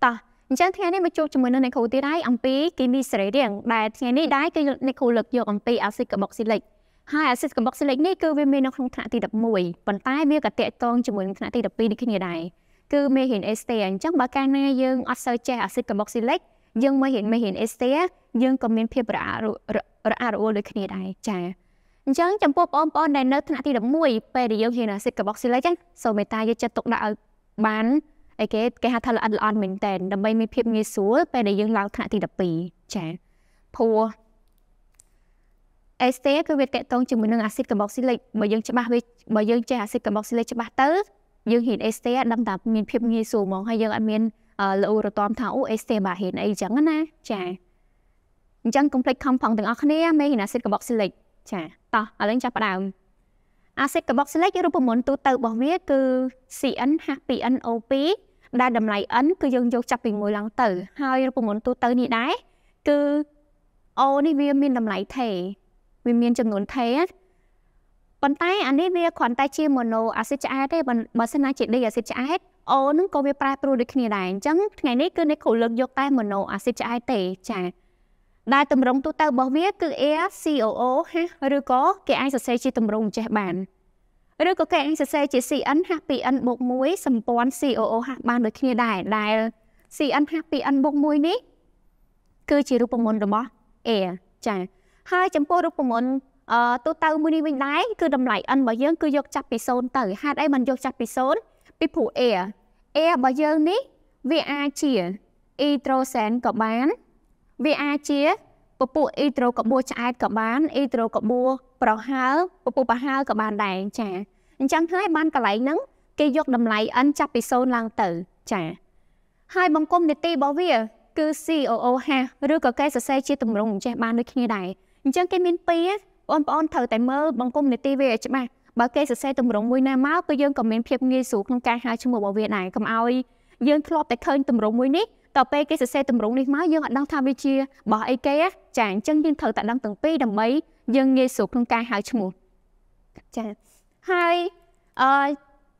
ta chẳng thế này mà chụp cho mình nên khẩu tí đáy ông pí cái mi sấy điện bà thế này đáy cái này khẩu lực dược ông pí axit carboxylic hai axit carboxylic này cứ về mình nó không thả tí đập mùi còn tai về cả tệ toan cho mình thả tí đập pí đi khi như này cứ mình hiện este chắc bà can này dương axit che axit carboxylic dương mình hiện este dương còn mình phê bả rau được khi như này chả chẳng chẳng pop on này nó thả tí đập mùi về để dương hiện axit carboxylic chắc sau mấy tai cho tục đã bán cái hạt là ăn mình tèn, đầm bay mình phết nghe suối, bây giờ dương lao thả thì đập bì, chán, pua. Este cứ việc kẹt tông chừng mình nâng axit carboxylic, mà dương chế ba với, mà dương chế axit carboxylic chế ba tới, dương hiện este đâm tạp mình phết nghe suối mong hay dương ăn miên lựu rồi tóm tháo este bà hiện ấy chẳng á, chán. Chẳng complex compound từng ở khné, hiện axit carboxylic, chán. To, ở lên chập đào. Axit carboxylic cái ruột mồn tu tự bảo viết cứ CnH2NO2 đa đầm lại ấn cứ dương vô chập bình mùi lăng tử hai rồi muốn tu tới này đấy cứ ô này vi miên đầm lại thể vi miên chừng nguồn thế còn tay anh ấy vi khoản tay chia mono axit chả hết đấy mà xin nói chuyện đi axit chả hết ô nó có vi prai pro được như này chẳng ngày nay cứ này khẩu lực vô tay mono axit chả hết tệ chả đa tầm rồng tu tới bảo viết cứ ESCOO ha rồi có cái anh sẽ xây chia tầm rồng chế bản rồi có cái anh sẽ xây chỉ CnH2n bột muối sầm pon COO ban được kia đài đài CnH2n bột muối ní cứ chỉ ruột mồn đúng không? Chả hai chấm po ruột mồn tô tàu muối ní bên đáy cứ đầm lại ăn bảo dương cứ dọc chặt bị sồn tử hai đấy mình dọc chặt bị sồn bị phủ bảo dương ní VA chia hydrogen cộng bán VA chia bộ hydro cộng bua chai cộng bán hydro cộng bua bảo hao bộ bảo hao cộng bàn đài chả chẳng thấy ban cả lại nắng cây dọc đầm lại ăn chắp bị sôn lang tử chả hai bằng công để ti bảo vía cứ COO ha rồi có cái sẽ chia từng rồng chả ban được như này chẳng cái miếng pi á on thở tại mơ bằng công để ti về chả mà bảo cái sẽ từng rồng mùi na máu cứ dương comment phép nghi xuống trong cái hai trong một bảo vệ này cầm ao dương club tại khơi từng rồng mùi nít tàu pe cái xe tầm rụng này máu dương đang tham vi chia bỏ ai cái chàng chân viên thờ tại đang từng pi đầm mấy dân nghe sụp trong ca hai chung một hai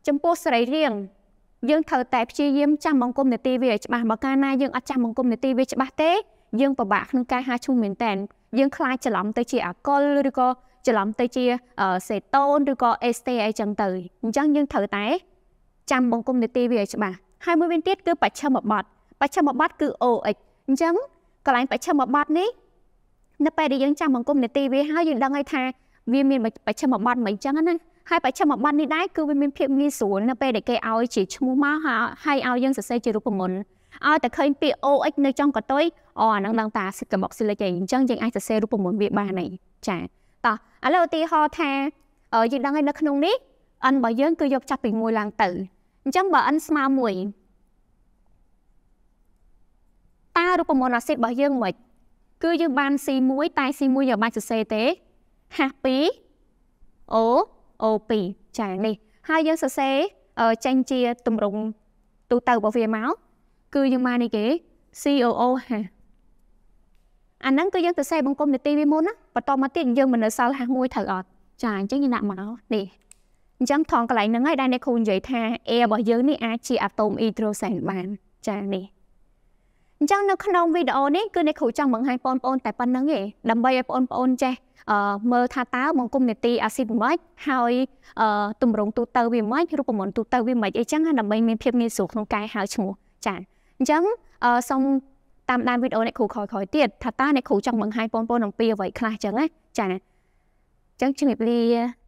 chấm po sợi riêng dân thờ tại chia yếm trăm bằng công để ti về bà bảo ca na dân ở trăm bằng công để ti về bà té dân và bạc trong ca hai chung miền tèn dân khai trở lỏng tới chia alcohol trở lỏng tới chia sợi tôn rồi co este chẳng từ dân dân thờ tại trăm bằng công để ti về bà 20 viên tiết cứ phải trăm một bọt bà chăm một bát cứ ồ ịch chẳng còn lại bà chăm một bát ní nó phải đi dân chăm bằng công để ti với hai dân đang ngay thà viên miền bà chăm một bát mình chẳng á hai bà chăm một bát ní đái cứ viên miền phim nghi xuống nó phải để cây ao chỉ mua máu hai ao dân sẽ xây chế độ của mình ao tại khơi bị ồ ịch nơi trong có tới năng đang ta sẽ cầm bọc xì lệ chẳng chẳng dân ai sẽ xây của mình bị bà này chả tao alo ti ho thà ở dân đang ngay nó không ní anh bà dân cứ dọc chặt bị mùi làng tử chẳng bà anh smell mùi ta ruột môn axit bảo dương mệt cứ dương ban xì muối tai xì muối giờ ban sơ sê té hạt pí ố ô pì chàng đi hai dương sơ sê tranh chia tụm rụng tụ tàu bảo vệ máu cứ dương ban này kể COO hả anh nắng cứ dương sơ sê bằng công để tivi môn á và to mà tiền dương mình ở sau hạt muối thở ọt chàng chứ như nạm máu đi chẳng thòng cái lại nắng ai đang để khôn dậy tha bảo dương này a chia atom hydrogen bàn chàng đi chẳng nó không video này cứ này khẩu trang bằng hai pon tại pan nắng ấy đầm bay pon che mơ tha táo bằng cung neti acid mạch hai tụm rồng tụ tơ vi mạch ruột mồn tụ tơ vi mạch ấy chẳng đầm bay miền phèm miền sụt không cái háo chủng chẳng chẳng xong tam đan video này khẩu khỏi tiệt tha ta này khẩu trang bằng hai pon đồng pia vậy khai chẳng á chẳng chẳng trường hợp